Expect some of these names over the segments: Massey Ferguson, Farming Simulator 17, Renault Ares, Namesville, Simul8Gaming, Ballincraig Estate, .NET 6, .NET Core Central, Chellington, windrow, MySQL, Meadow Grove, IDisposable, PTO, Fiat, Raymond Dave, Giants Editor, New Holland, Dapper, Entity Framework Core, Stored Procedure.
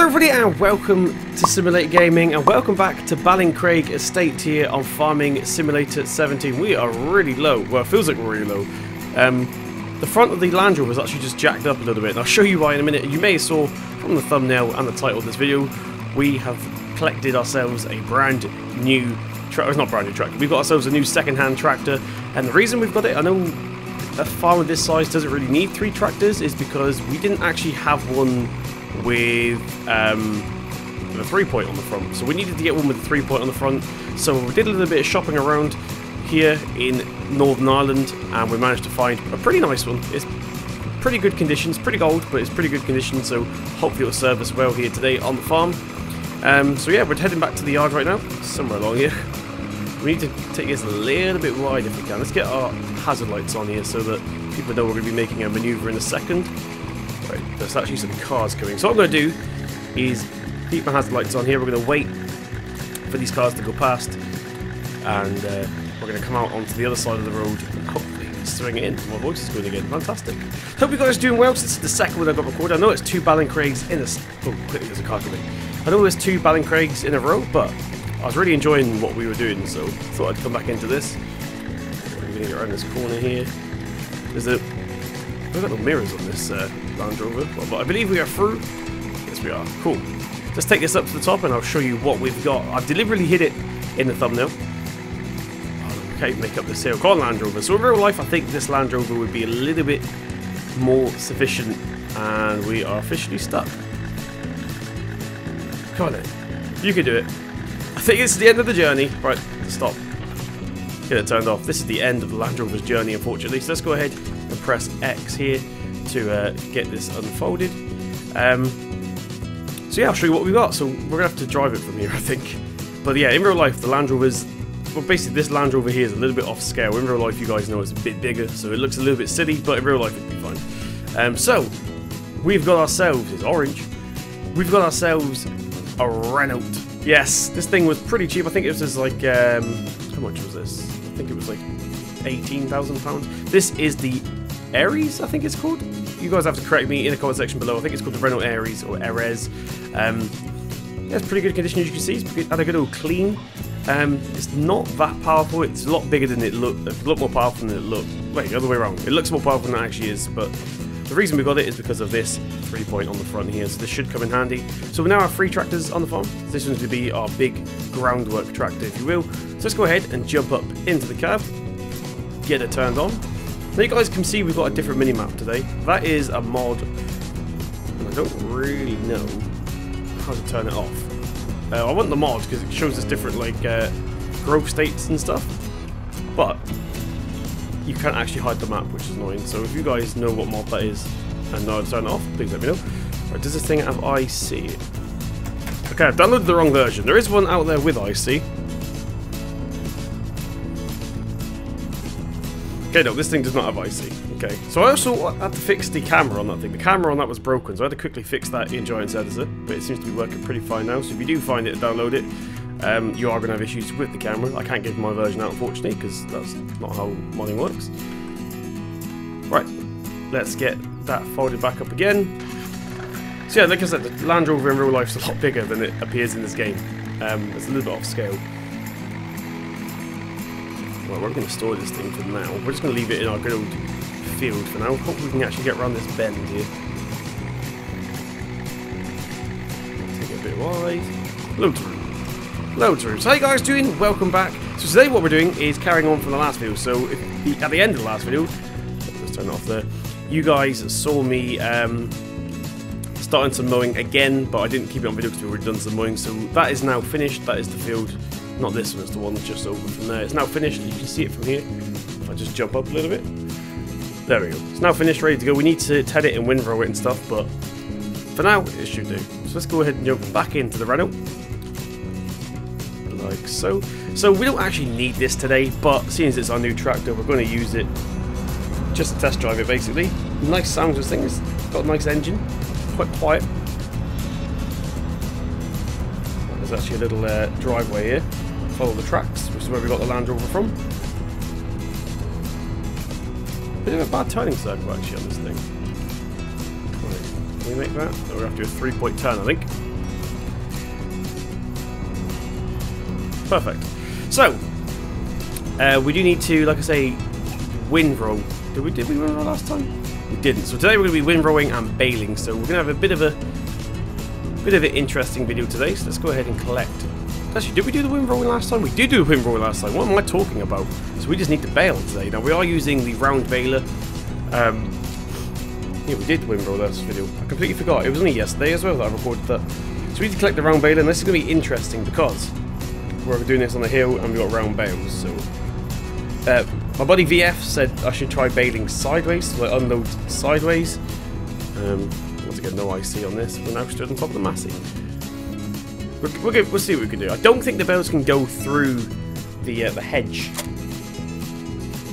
Hello everybody and welcome to Simulator Gaming and welcome back to Ballincraig Estate here on Farming Simulator 17. We are really low, well it feels like we're really low. The front of the Land Rover was actually just jacked up a little bit and I'll show you why in a minute. You may have saw from the thumbnail and the title of this video, we have collected ourselves a brand new tractor. It's not brand new tractor, we've got ourselves a new second-hand tractor, and the reason we've got it, I know a farm of this size doesn't really need three tractors, is because we didn't actually have one with a 3-point on the front, so we needed to get one with a 3-point on the front. So we did a little bit of shopping around here in Northern Ireland and we managed to find a pretty nice one. It's pretty good condition, it's pretty old but it's pretty good condition, so hopefully it'll serve us well here today on the farm. So yeah, we're heading back to the yard right now, somewhere along here. We need to take this a little bit wide if we can. Let's get our hazard lights on here so that people know we're going to be making a manoeuvre in a second. Right, there's actually some cars coming. So what I'm going to do is keep my hazard lights on here. We're going to wait for these cars to go past, and we're going to come out onto the other side of the road and hopefully swing it in. My voice is going again. Fantastic. Hope you guys are doing well. This is the second one I've got recorded. I know it's two Ballincraigs in a... Oh, quickly, there's a car coming. I know there's two Ballincraigs in a row, but I was really enjoying what we were doing, so I thought I'd come back into this. We're going to get around this corner here. There's a... I've got no mirrors on this Land Rover, but I believe we are through. Yes, we are. Cool. Let's take this up to the top and I'll show you what we've got. I've deliberately hid it in the thumbnail. Oh, okay, make up this hill. Go on, Land Rover. So in real life, I think this Land Rover would be a little bit more sufficient, and we are officially stuck. Come on then. You can do it. I think this is the end of the journey. Right, stop. Get it turned off. This is the end of the Land Rover's journey, unfortunately. So let's go ahead and press X here to get this unfolded. So yeah, I'll show you what we got. So we're going to have to drive it from here, I think. But yeah, in real life, the Land Rover's... Well, basically, this Land Rover here is a little bit off scale. In real life, you guys know it's a bit bigger, so it looks a little bit silly, but in real life, it'd be fine. So, we've got ourselves... It's orange. We've got ourselves a Renault. Yes, this thing was pretty cheap. I think it was just like... how much was this? I think it was like... £18,000. This is the Ares, I think it's called. You guys have to correct me in the comment section below. I think it's called the Renault Ares or Ares. That's pretty good condition, as you can see. It's had a good old clean. It's not that powerful. It's a lot bigger than it looked. It's a lot more powerful than it looked. Wait, the other way around. It looks more powerful than it actually is, but the reason we got it is because of this 3-point on the front here, so this should come in handy. So we now have 3 tractors on the farm. This one's going to be our big groundwork tractor, if you will. So let's go ahead and jump up into the cab. Get it turned on. Now you guys can see we've got a different mini-map today. That is a mod, and I don't really know how to turn it off. I want the mod because it shows us different like growth states and stuff, but you can't actually hide the map, which is annoying. So if you guys know what mod that is and know how to turn it off, please let me know. Right, does this thing have IC? Okay, I've downloaded the wrong version. There is one out there with IC. Okay, no, this thing does not have IC. Okay, so I also had to fix the camera on that thing. The camera on that was broken, so I had to quickly fix that in Giants Editor, but it seems to be working pretty fine now. So if you do find it and download it, you are going to have issues with the camera. I can't give my version out, unfortunately, because that's not how modding works. Right, let's get that folded back up again. So yeah, like I said, the Land Rover in real life is a lot bigger than it appears in this game. It's a little bit off scale. Well, we're not going to store this thing for now. We're just going to leave it in our good old field for now. Hope we can actually get around this bend here. Take it a bit wide. Loads of room. Loads of room. So, how you guys doing? Welcome back. So, today what we're doing is carrying on from the last video. So, at the end of the last video, let's turn it off there, you guys saw me starting some mowing again, but I didn't keep it on video because we've already done some mowing. So, that is now finished. That is the field. Not this one, it's the one just over from there. It's now finished, you can see it from here. If I just jump up a little bit. There we go. It's now finished, ready to go. We need to ted it and windrow it and stuff, but for now, it should do. So let's go ahead and jump back into the Renault. Like so. So we don't actually need this today, but seeing as it's our new tractor, we're going to use it just to test drive it, basically. Nice sounds, this thing. It's got a nice engine. Quite quiet. There's actually a little driveway here. Follow the tracks, which is where we got the Land Rover from. Bit of a bad turning circle actually on this thing. Right. Can we make that? We're going to have to do a 3-point turn, I think. Perfect. So, we do need to, like I say, windrow. Did we windrow last time? We didn't. So today we're going to be windrowing and baling. So we're going to have a bit of an interesting video today. So let's go ahead and collect. Actually, did we do the windrowing last time? We did do the windrowing last time. What am I talking about? So we just need to bale today. Now we are using the round baler. Yeah, we did windrow last video. I completely forgot. It was only yesterday as well that I recorded that. So we need to collect the round baler, and this is going to be interesting because we're doing this on the hill and we got round bales. So my buddy VF said I should try baling sideways, so I unload sideways. Once again, no IC on this. We're now stood on top of the Massey. We'll see what we can do. I don't think the bales can go through the hedge.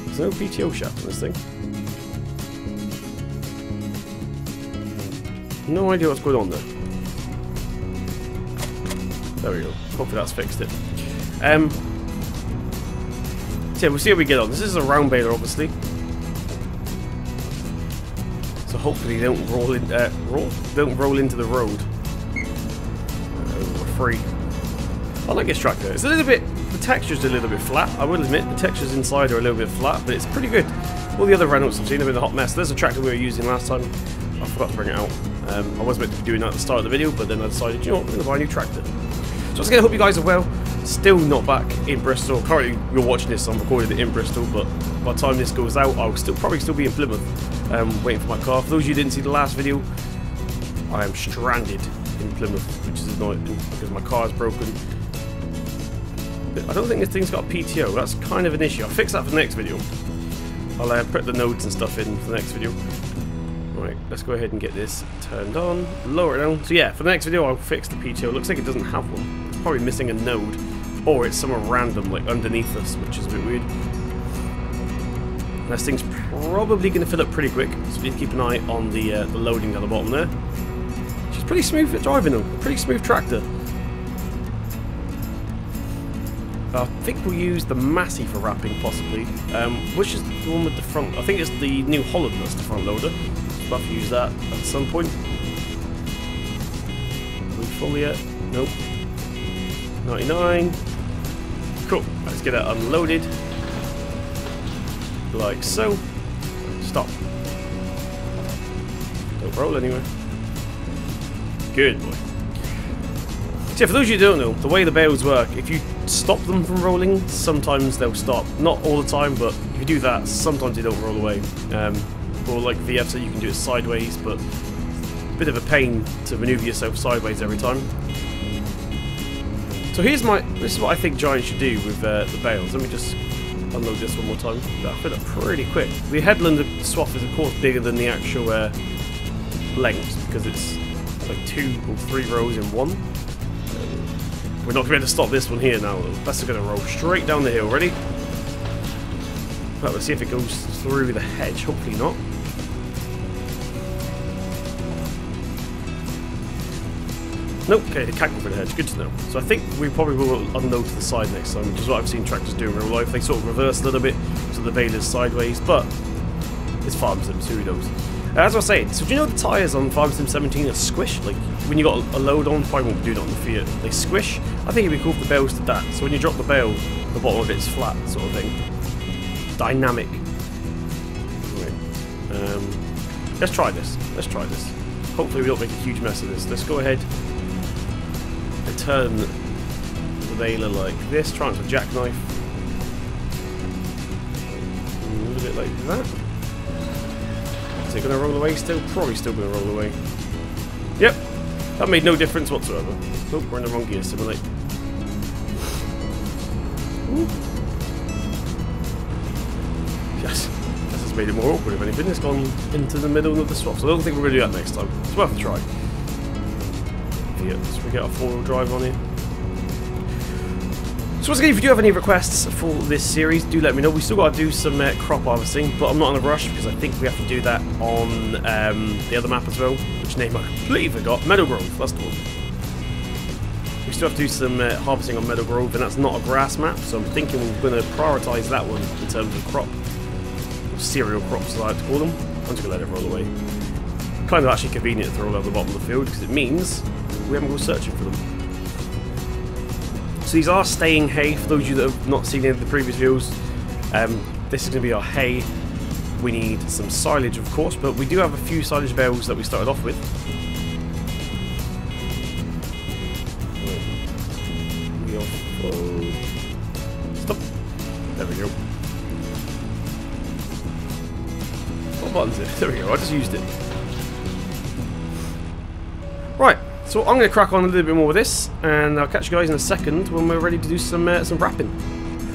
There's no PTO shaft on this thing. No idea what's going on there. There we go. Hopefully that's fixed it. So yeah, we'll see how we get on. This is a round baler, obviously. So hopefully they don't roll in. Don't roll into the road. We're free. I like this tractor. It's a little bit. The texture's a little bit flat. I will admit the textures inside are a little bit flat, but it's pretty good. All the other Renaults I've seen have been a hot mess. There's a tractor we were using last time. I forgot to bring it out. I was meant to be doing that at the start of the video, but then I decided, you know what, I'm going to buy a new tractor. So once again, I hope you guys are well. Still not back in Bristol. Currently, you're watching this, so I'm recording it in Bristol, but by the time this goes out, I'll probably still be in Plymouth, waiting for my car. For those of you who didn't see the last video, I am stranded in Plymouth, which is annoying because my car is broken. I don't think this thing's got a PTO. That's kind of an issue. I'll fix that for the next video. I'll put the nodes and stuff in for the next video. Right, let's go ahead and get this turned on, lower it down. So yeah, for the next video I'll fix the PTO. It looks like it doesn't have one. It's probably missing a node, or it's somewhere random, like underneath us, which is a bit weird. And this thing's probably going to fill up pretty quick, so we need to keep an eye on the loading down the bottom there. She's pretty smooth at driving them, pretty smooth tractor. I think we'll use the Massey for wrapping, possibly, which is the one with the front. I think it's the New Holland that's the front loader. We'll have to use that at some point. Are we full yet? Nope. 99. Cool. Let's get that unloaded. Like so. Stop. Don't roll anywhere. Good boy. So for those of you who don't know, the way the bales work, if you stop them from rolling, sometimes they'll stop. Not all the time, but if you do that, sometimes they don't roll away. Or like VF said, you can do it sideways, but a bit of a pain to manoeuvre yourself sideways every time. So this is what I think Giants should do with the bales. Let me just unload this one more time. That fit up pretty quick. The headland swath is of course bigger than the actual length, because it's like 2 or 3 rows in one. We're not going to be able to stop this one here now, though. That's going to roll straight down the hill. Ready? Right, let's see if it goes through the hedge. Hopefully not. Nope, okay, it can't go through the hedge, good to know. So I think we probably will unload to the side next time, which is what I've seen tractors do in real life. They sort of reverse a little bit, so the bale is sideways, but it's Farm Sim, so who knows. As I was saying, so do you know the tyres on Farm Sim 17 are squished? Like, when you got a load on, probably won't do that on the Fiat. They squish. I think it'd be cool if the bales did that, so when you drop the bale, the bottom of it's flat, sort of thing. Dynamic. Right. Let's try this. Let's try this. Hopefully we don't make a huge mess of this. Let's go ahead. Turn the baler like this, try and jackknife. A little bit like that. Is it going to roll away still? Probably still going to roll away. Yep, that made no difference whatsoever. Oh, we're in the wrong gear, simulate. Ooh. Yes, this has made it more awkward if anything. It's gone into the middle of the swap, so I don't think we're going to do that next time. It's worth a try. So we get our 4-wheel drive on here. So once again, if you do have any requests for this series, do let me know. We still got to do some crop harvesting, but I'm not in a rush because I think we have to do that on the other map as well, which name I completely forgot. Meadow Grove, that's the one. We still have to do some harvesting on Meadow Grove, and that's not a grass map, so I'm thinking we're going to prioritise that one in terms of crop, or cereal crops as I like to call them. I'm just going to let it roll away. Kind of actually convenient to throw it over the bottom of the field because it means we haven't gone searching for them. So So these are staying hay, for those of you that have not seen any of the previous videos. This is going to be our hay. We need some silage, of course, but we do have a few silage bales that we started off with. Stop. There we go. What button's it? There we go, I just used it. Right, so I'm going to crack on a little bit more with this, and I'll catch you guys in a second when we're ready to do some wrapping.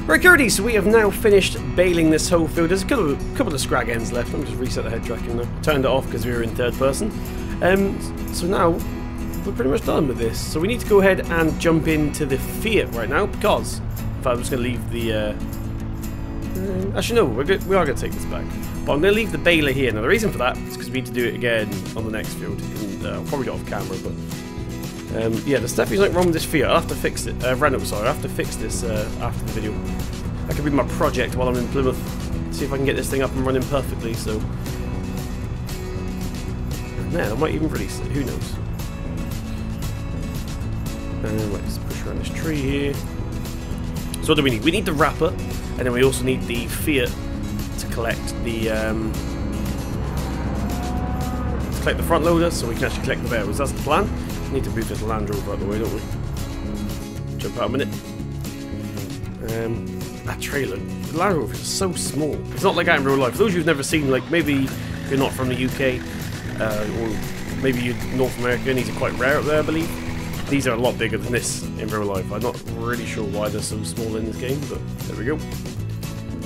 Right, Curdy, so we have now finished baling this whole field. There's a couple of scrag ends left. Let me just reset the head tracking now. Turned it off because we were in third person. So now we're pretty much done with this. So we need to go ahead and jump into the Fiat right now because, in fact, I'm just going to leave the... actually, no, we are going to take this back. But I'm going to leave the baler here. Now, the reason for that is because we need to do it again on the next field. And, I'll probably do it off camera, but... yeah, there's definitely something wrong with this Fiat. I'll have to fix it. Renault, sorry. I'll have to fix this after the video. That could be my project while I'm in Plymouth. See if I can get this thing up and running perfectly, so... Man, I might even release it. Who knows? Let's push around this tree here. So what do we need? We need the wrapper, and then we also need the Fiat to collect the... to collect the front loader, so we can actually collect the barrels. That's the plan. Need to move this Land Rover out the way, don't we? Jump out a minute. That trailer. The Land Rover is so small. It's not like that in real life. For those of you who've never seen, like, maybe you're not from the UK, or maybe you're North America, and these are quite rare up there, I believe. These are a lot bigger than this in real life. I'm not really sure why they're so small in this game, but there we go.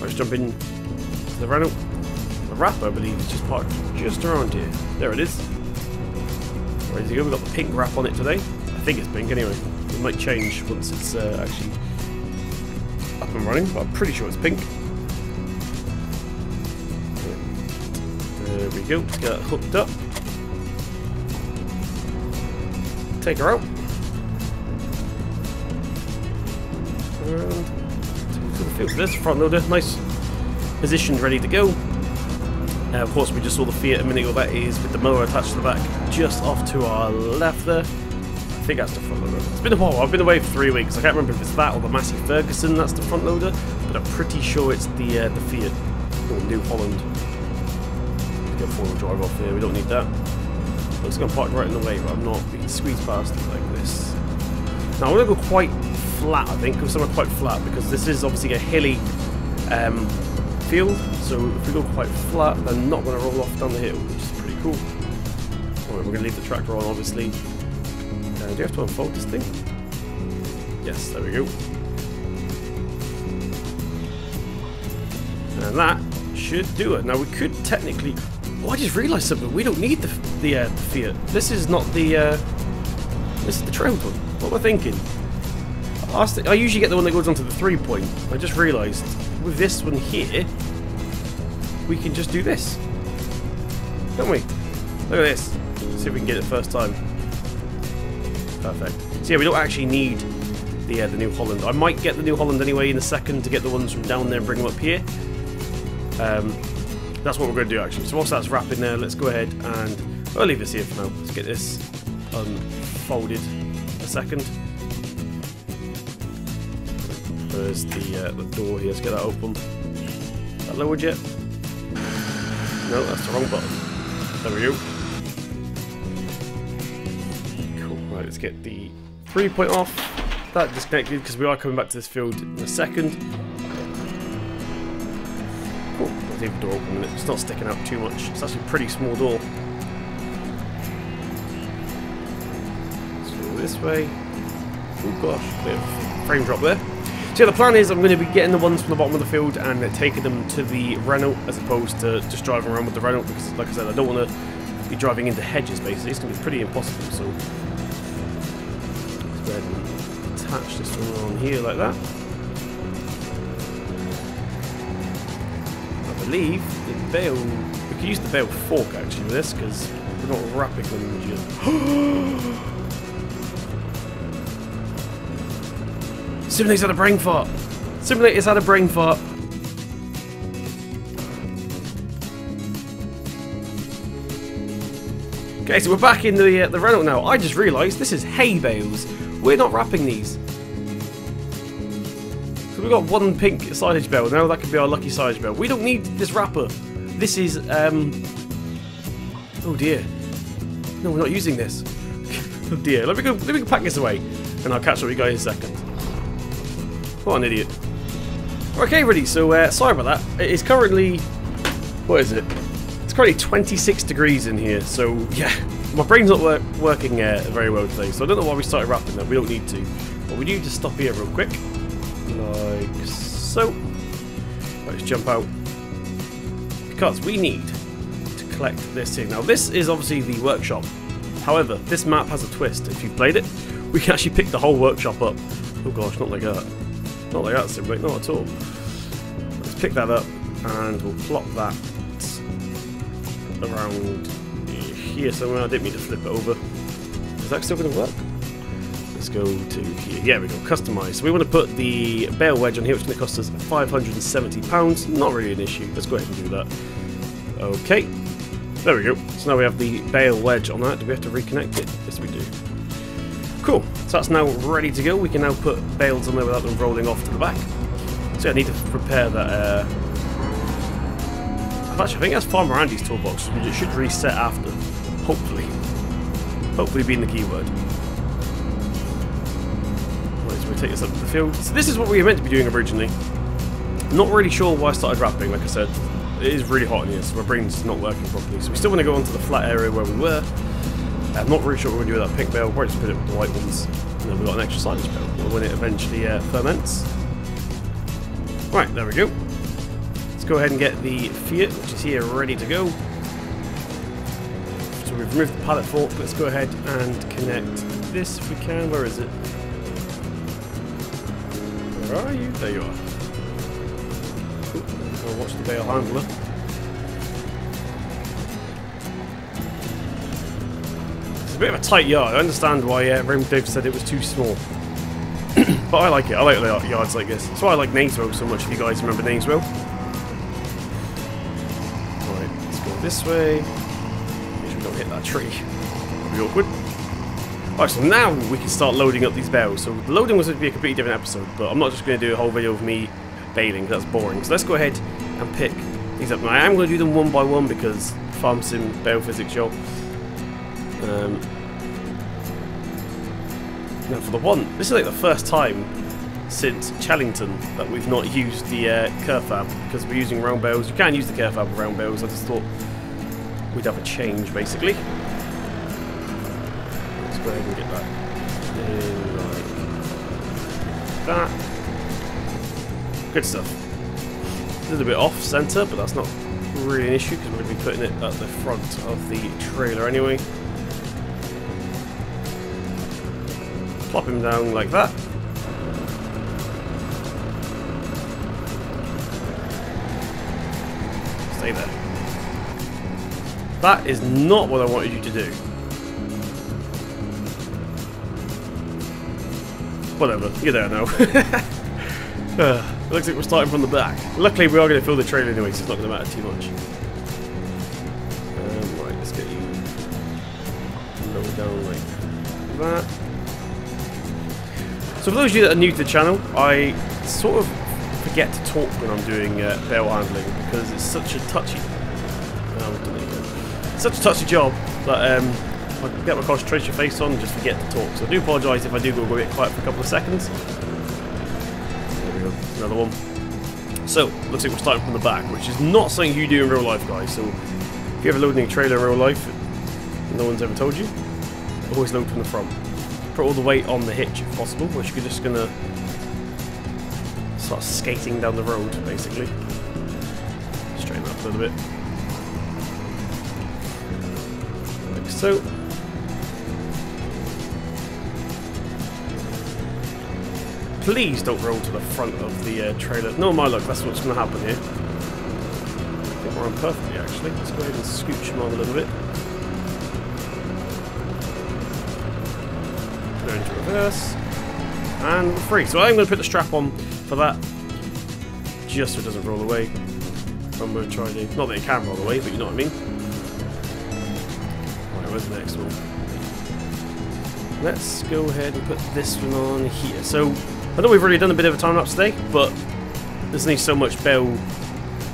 Let's jump in to the Renault. The wrapper, I believe, is just parked just around here. There it is. Ready to go. We've got the pink wrap on it today. I think it's pink anyway. It might change once it's actually up and running, but I'm pretty sure it's pink. There we go. Let's get it hooked up. Take her out. And there's the front loader. Nice positioned, ready to go. Of course, we just saw the Fiat a minute ago. That is with the mower attached to the back, just off to our left there. I think that's the front loader. It's been a while. I've been away for 3 weeks. I can't remember if it's that or the Massey Ferguson. That's the front loader, but I'm pretty sure it's the Fiat or New Holland. Let's get four-wheel drive off here. We don't need that. But it's going to park right in the way, but I'm not being squeezed past it like this. Now I'm going to go quite flat. I think go somewhere quite flat because this is obviously a hilly. Field, so if we go quite flat, they're not going to roll off down the hill, which is pretty cool. Alright, we're going to leave the tractor on, obviously. Do you have to unfold this thing? Yes, there we go. And that should do it. Now we could technically... Oh, I just realised something. We don't need the Fiat. This is not the... This is the trail one. What am I thinking? I usually get the one that goes onto the 3-point. I just realised with this one here, we can just do this, don't we? Look at this. Let's see if we can get it first time. Perfect. So yeah, we don't actually need the New Holland. I might get the New Holland anyway in a second to get the ones from down there and bring them up here. That's what we're going to do actually. So whilst that's wrapping there, let's go ahead and I'll leave this here for now. Let's get this unfolded a second. There's the door here, let's get that open. Is that lowered yet? No, that's the wrong button. There we go. Cool, right, let's get the 3-point off. That disconnected because we are coming back to this field in a second. Cool, let's leave the door open a minute. It's not sticking out too much. It's actually a pretty small door. Let's go this way. Oh gosh, bit of frame drop there. So the plan is I'm going to be getting the ones from the bottom of the field and taking them to the Renault as opposed to just driving around with the Renault because, like I said, I don't want to be driving into hedges, basically. It's going to be pretty impossible, so... Let's go ahead and attach this one on here like that. I believe the bale... We could use the bale fork, actually, with this because we're not wrapping them just... Simulator's had a brain fart. Simulator's had a brain fart. Okay, so we're back in the Renault now. I just realised this is hay bales. We're not wrapping these. we've got one pink silage bell. Now that could be our lucky silage bell. We don't need this wrapper. This is, oh dear. No, we're not using this. Oh dear. Let me go pack this away, and I'll catch up with you guys in a second. What an idiot. Okay, ready. So, sorry about that. It is currently... what is it? It's currently 26 degrees in here, so yeah. My brain's not working very well today, so I don't know why we started wrapping that. We don't need to. But we do just stop here real quick. Like so. Let's jump out. Because we need to collect this thing. Now, this is obviously the workshop. However, this map has a twist. If you've played it, we can actually pick the whole workshop up. Oh gosh, not like that. Not like that, Simway. Not at all. Let's pick that up, and we'll plop that around here somewhere. I didn't mean to flip it over. Is that still going to work? Let's go to here. Yeah, we go. Customise. So we want to put the bale wedge on here, which is going to cost us £570. Not really an issue. Let's go ahead and do that. Okay. There we go. So now we have the bale wedge on that. Do we have to reconnect it? Yes, we do. Cool. So that's now ready to go. We can now put bales on there without them rolling off to the back. So yeah, I need to prepare that. Actually, I think that's Farmer Andy's toolbox. It should reset after. Hopefully. Hopefully being the keyword. Right, so we take this up to the field. So this is what we were meant to be doing originally. I'm not really sure why I started wrapping, like I said. It is really hot in here, so my brain's not working properly. So we still want to go onto the flat area where we were. I'm not really sure what we're going to do with that pink bale. We'll probably just put it with the white ones. And then we've got an extra silage bale when it eventually ferments. Right, there we go. Let's go ahead and get the Fiat, which is here, ready to go. So we've removed the pallet fork. Let's go ahead and connect this if we can. Where is it? Where are you? There you are. Ooh, I'll watch the bale handler. It's a bit of a tight yard. I understand why Raymond Dave said it was too small. But I like it. I like yards like this. That's why I like Namesville so much, if you guys remember Namesville. Alright, let's go this way. Make sure we don't hit that tree. That'll be awkward. Alright, so now we can start loading up these bales. So the loading was going to be a completely different episode, but I'm not just going to do a whole video of me baling, because that's boring. So let's go ahead and pick these up. Now I am going to do them one by one, because farm sim bale physics, y'all. Now for the one, this is like the first time since Chellington that we've not used the kerfab, because we're using round bales. You can use the kerfab with round bales. I just thought we'd have a change, basically. Let's go ahead and get that in like that. Good stuff. A little bit off centre, but that's not really an issue, because we're going to be putting it at the front of the trailer anyway. Plop him down like that. Stay there. That is not what I wanted you to do. Whatever, you're there now. It looks like we're starting from the back. Luckily we are going to fill the trailer anyway, so it's not going to matter too much. Right, let's get you lowered down like that. So for those of you that are new to the channel, I sort of forget to talk when I'm doing bale handling, because it's such a touchy job that I get my concentration face on and just forget to talk. So I do apologise if I do go a bit quiet for a couple of seconds. There we go, another one. So, looks like we're starting from the back, which is not something you do in real life, guys. So if you ever load a trailer in real life, no one's ever told you, always load from the front. Put all the weight on the hitch if possible, which you're just going to start skating down the road, basically. Straighten up a little bit. Like so. Please don't roll to the front of the trailer. No, my luck, that's what's going to happen here. I think we're on perfectly, actually. Let's go ahead and scooch him on a little bit. Into reverse, and we're free. So I'm going to put the strap on for that, just so it doesn't roll away. I'm going to try to, not that it can roll away, but you know what I mean. Right, where's the next one? Let's go ahead and put this one on here. So I know we've already done a bit of a time-lapse today, but there's only so much bell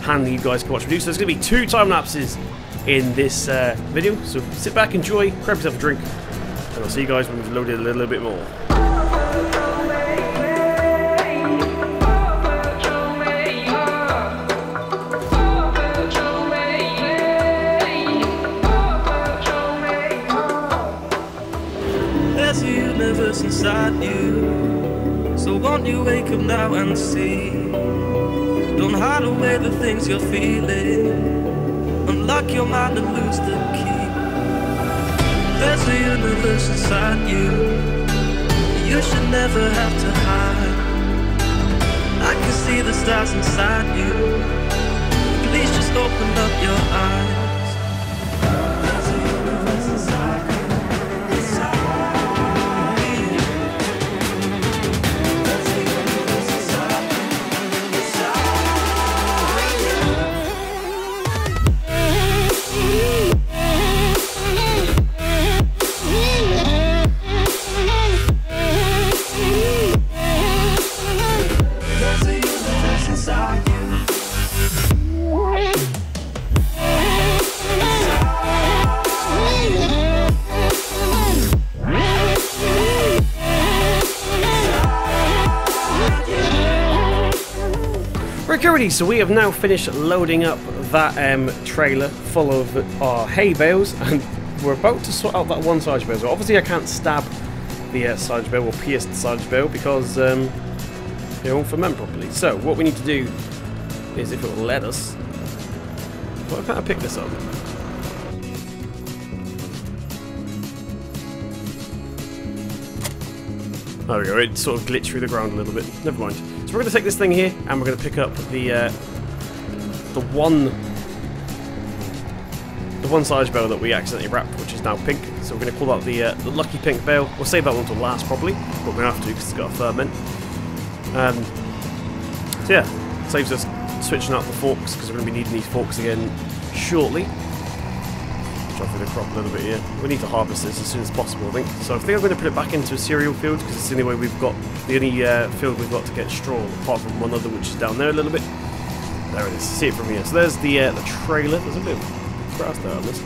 handling you guys can watch me do, so there's going to be 2 time-lapses in this video, so sit back, enjoy, grab yourself a drink, and I'll see you guys when we've loaded a little bit more. There's a universe inside you, so won't you wake up now and see? Don't hide away the things you're feeling. Unlock your mind and lose the key. There's a universe inside you. You should never have to hide. I can see the stars inside you. Please just open up your eyes. So we have now finished loading up that trailer full of our hay bales, and we're about to sort out that one silage bale. So obviously I can't stab the silage bale or pierce the silage bale because they won't ferment properly. So what we need to do is, if it will let us, well, can't I pick this up? There we go, it sort of glitched through the ground a little bit. Never mind. So we're going to take this thing here and we're going to pick up the one silage bale that we accidentally wrapped, which is now pink. So we're going to call that the lucky pink bale. We'll save that one till last probably, but we're going to have to because it's got a ferment. So yeah, saves us switching out the forks because we're going to be needing these forks again shortly. Off with the crop a little bit here. We need to harvest this as soon as possible, I think. So I think I'm going to put it back into a cereal field because it's the only way we've got, the only field we've got to get straw, apart from one other, which is down there a little bit. There it is. See it from here. So there's the trailer. There's a bit of grass there on this.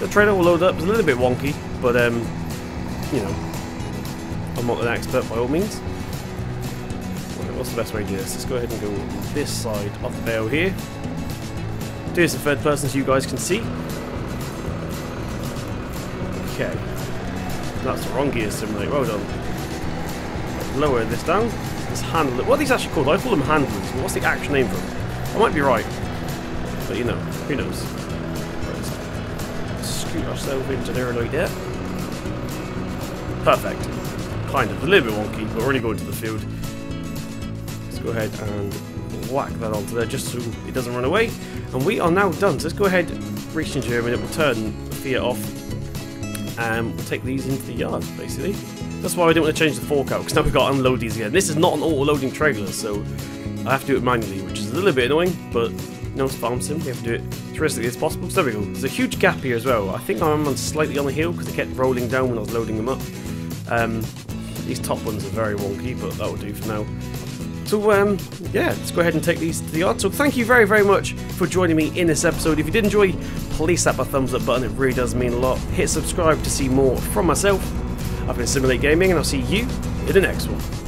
The trailer will load up. It's a little bit wonky, but you know, I'm not an expert by all means. Okay, what's the best way to do this? Let's go ahead and go this side of the bale here. Do this in third person so you guys can see. Okay, that's the wrong gear simulator, well done. Lower this down, let's handle it. What are these actually called? I call them handlers, but what's the actual name for them? I might be right, but you know, who knows. Right, let's scoot ourselves into there like that. Perfect. Kind of, a little bit wonky, but we're only going to the field. Let's go ahead and whack that onto there just so it doesn't run away. And we are now done, so let's go ahead, reach into here and it will turn the Fiat off. And we'll take these into the yard, basically. That's why we didn't want to change the fork out, because now we've got to unload these again. This is not an auto-loading trailer, so I have to do it manually, which is a little bit annoying, but no, it's farm sim. We have to do it as realistically as possible. So there we go. There's a huge gap here as well. I think I'm slightly on the hill, because they kept rolling down when I was loading them up. These top ones are very wonky, but that will do for now. So, yeah, let's go ahead and take these to the yard. So thank you very, very much for joining me in this episode. If you did enjoy, please slap that thumbs up button. It really does mean a lot. Hit subscribe to see more from myself. I've been Simulate Gaming, and I'll see you in the next one.